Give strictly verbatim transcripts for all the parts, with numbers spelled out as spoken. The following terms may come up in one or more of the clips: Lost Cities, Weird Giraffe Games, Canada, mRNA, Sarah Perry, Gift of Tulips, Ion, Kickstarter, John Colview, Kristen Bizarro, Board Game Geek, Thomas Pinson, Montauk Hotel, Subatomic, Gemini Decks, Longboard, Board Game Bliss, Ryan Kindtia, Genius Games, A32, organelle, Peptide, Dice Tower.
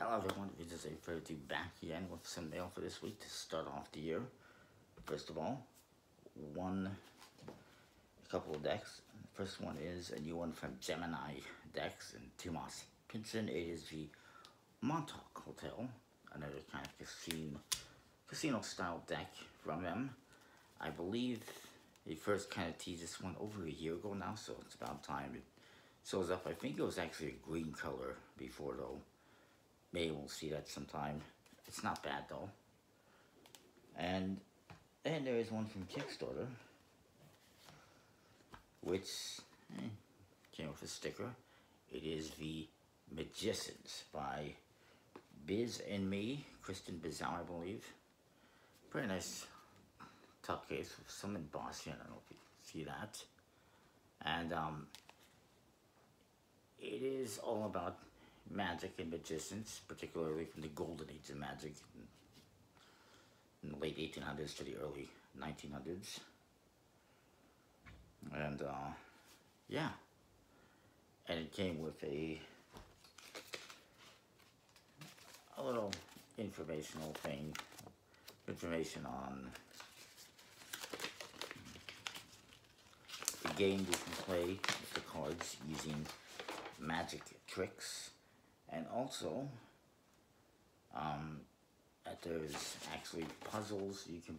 Hello everyone, it is A thirty-two back again with some mail for this week to start off the year. First of all, one, a couple of decks. The first one is a new one from Gemini Decks and Thomas Pinson. It is the Montauk Hotel, another kind of casino, casino style deck from them. I believe they first kind of teased this one over a year ago now, so it's about time it shows up. I think it was actually a green color before though. Maybe we'll see that sometime. It's not bad though. And then there is one from Kickstarter, which eh, came with a sticker. It is the Magicians by Biz and me, Kristen Bizarro, I believe. Pretty nice tuck case with some embossing. I don't know if you can see that. And um, it is all about magic and magicians, particularly from the golden age of magic in the late eighteen hundreds to the early nineteen hundreds. And uh, yeah, and it came with a a little informational thing, information on the game you can play with the cards using magic tricks. And also, um, that there's actually puzzles, you can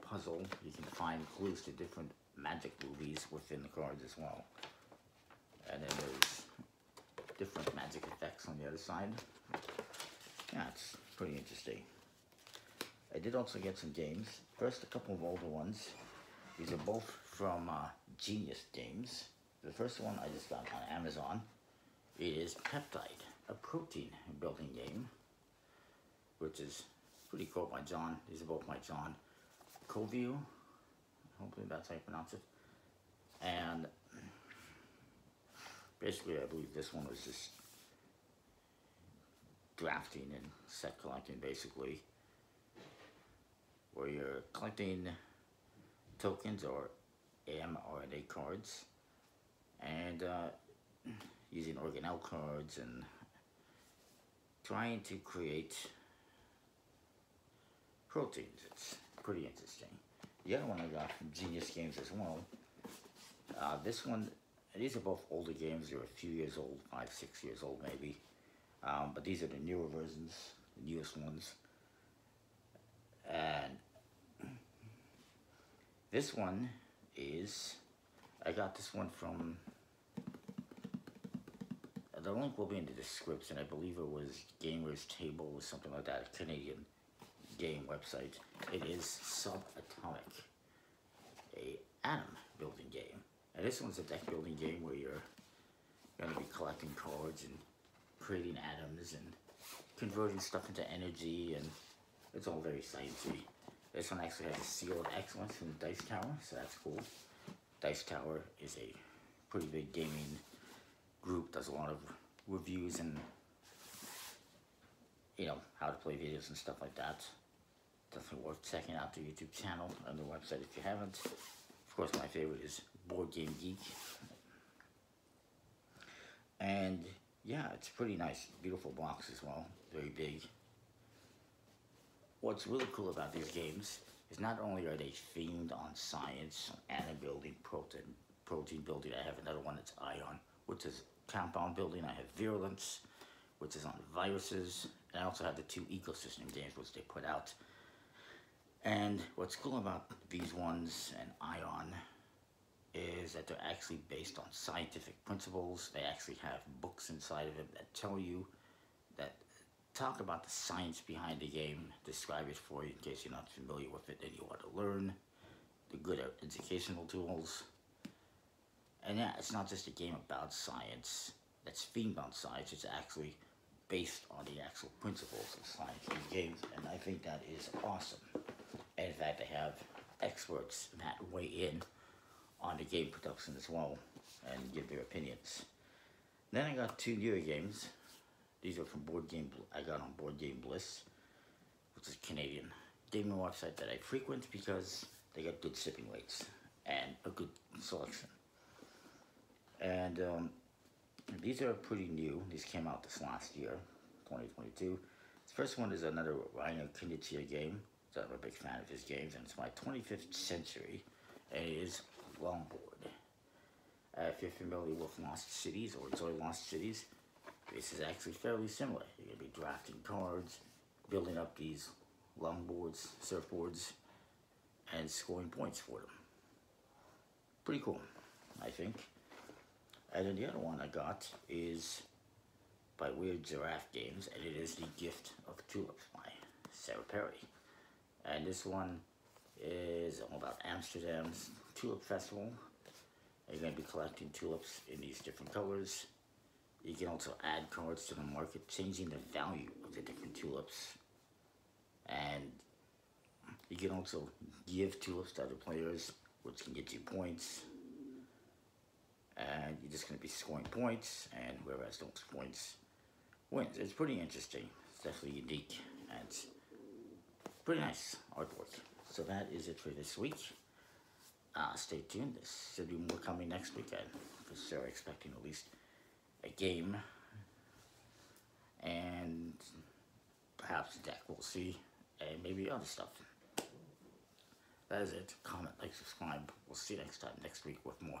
puzzle, you can find clues to different magic movies within the cards as well. And then there's different magic effects on the other side. Yeah, it's pretty interesting. I did also get some games. First, a couple of older ones. These are both from uh, Genius Games. The first one I just got on Amazon. It is Peptide, a protein building game, which is pretty cool by John. These are both by John Colview. Hopefully that's how you pronounce it. And basically, I believe this one was just drafting and set collecting, basically, where you're collecting tokens or mRNA cards and uh, using organelle cards and trying to create proteins. It's pretty interesting. The other one I got from Genius Games as well. Uh, this one, these are both older games. They're a few years old, five, six years old maybe. Um, but these are the newer versions, the newest ones. And this one is, I got this one from, the link will be in the description. I believe it was Gamer's Table or something like that, a Canadian game website. It is Subatomic, a atom building game. And this one's a deck building game where you're going to be collecting cards and creating atoms and converting stuff into energy, and it's all very sciencey. This one actually has a seal of excellence from Dice Tower, so that's cool. Dice Tower is a pretty big gaming group, does a lot of reviews and, you know, how to play videos and stuff like that. Definitely worth checking out the YouTube channel and the website if you haven't. Of course, my favorite is Board Game Geek. And yeah, it's pretty nice, beautiful box as well, very big. What's really cool about these games is not only are they themed on science, on atom building, protein, protein building. I have another one that's Ion, which is compound building. I have Virulence, which is on viruses. And I also have the two ecosystem games, which they put out. And what's cool about these ones and Ion is that they're actually based on scientific principles. They actually have books inside of them that tell you, that talk about the science behind the game, describe it for you in case you're not familiar with it and you want to learn. They're good at educational tools. And yeah, it's not just a game about science that's themed on science, it's actually based on the actual principles of science in games, and I think that is awesome. And in fact, they have experts that weigh in on the game production as well and give their opinions. Then I got two newer games. These are from Board Game, I got on Board Game Bliss, which is a Canadian gaming website that I frequent because they got good shipping rates and a good selection. And um, these are pretty new. These came out this last year, twenty twenty-two. The first one is another Ryan Kindtia game. So I'm a big fan of his games, and it's my twenty-fifth century, and it is Longboard. Uh, if you're familiar with Lost Cities or enjoy Lost Cities, this is actually fairly similar. You're going to be drafting cards, building up these longboards, surfboards, and scoring points for them. Pretty cool, I think. And then the other one I got is by Weird Giraffe Games, and it is the Gift of Tulips by Sarah Perry. And this one is all about Amsterdam's Tulip Festival. You're going to be collecting tulips in these different colors. You can also add cards to the market, changing the value of the different tulips. And you can also give tulips to other players, which can get you points. And you're just going to be scoring points, and whoever has the most points wins. It's pretty interesting. It's definitely unique, and it's pretty nice artwork. So that is it for this week. Uh, stay tuned. There should be more coming next weekend, because they're expecting at least a game and perhaps a deck. We'll see, and maybe other stuff. That is it. Comment, like, subscribe. We'll see you next time next week with more.